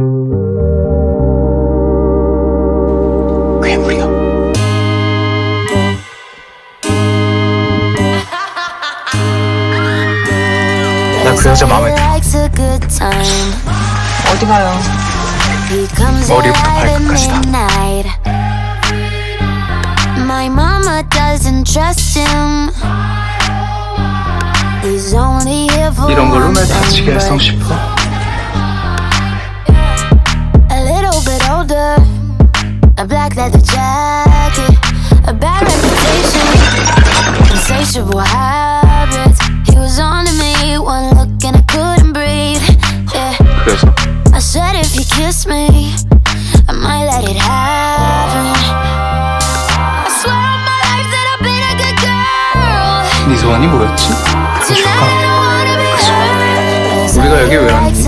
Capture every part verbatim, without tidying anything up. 나 그 여자 마음에 들어. 어디 가요? 머리부터 발끝까지 다. 이런 걸로 날 다치게 할성 싶어? 그래서? 네 소원이 뭐였지? 그게 좋다. 그 소원. 우리가 여기 왜 왔니?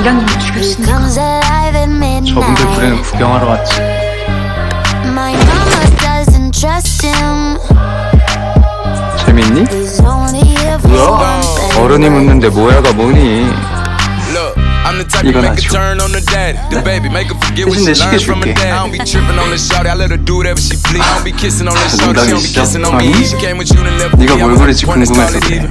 이런 일이 죽였으니까. 저분들 부대는 구경하러 왔지. 재밌니? 뭐야? 어른이 묻는데 뭐야가 뭐니? 이건 아쉬워. 대신 내 시계 줄게. 농담이시죠? 아니? 네가 뭘 그랬지 궁금해서 그래. 가족이야?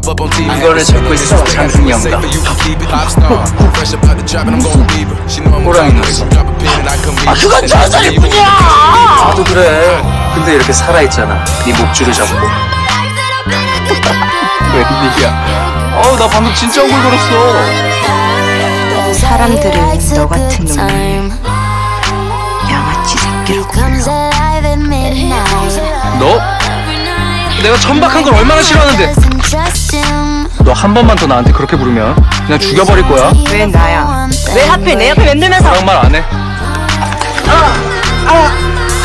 아니면 이거를 찾고 있어, 장승이 형과 호랑이 났어. 아, 그건 저 소리뿐이야! 나도 그래. 근데 이렇게 살아있잖아. 네 목줄을 잡고. 웬일이야? 어우, 나 방금 진짜 억울 걸었어. 사람들은 너 같은 놈을 양아치 새끼로 불러. 너? 내가 천박한 걸 얼마나 싫어하는데. 너 한 번만 더 나한테 그렇게 부르면 그냥 죽여버릴 거야. 왜 나야? 왜 하필 내 옆에 맴돌면서 그런 말 안 해.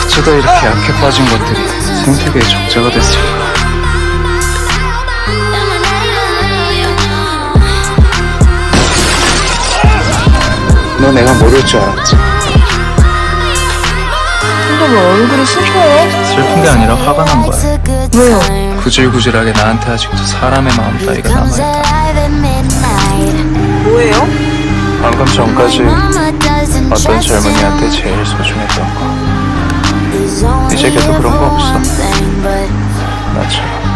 그저도 이렇게 약해 빠진 것들이 생태계의 적자가 됐을 거야. 너 내가 모를 줄 알았지? 근데 왜 얼굴이 슬퍼? 슬픈 게 아니라 화가 난 거야. 왜요? 구질구질하게 나한테 아직도 사람의 마음 따위가 남아있다. 뭐예요? 방금 전까지 어떤 젊은이한테 제일 소중했던 거. 이제 걔도 그런 거 없어. 나처럼.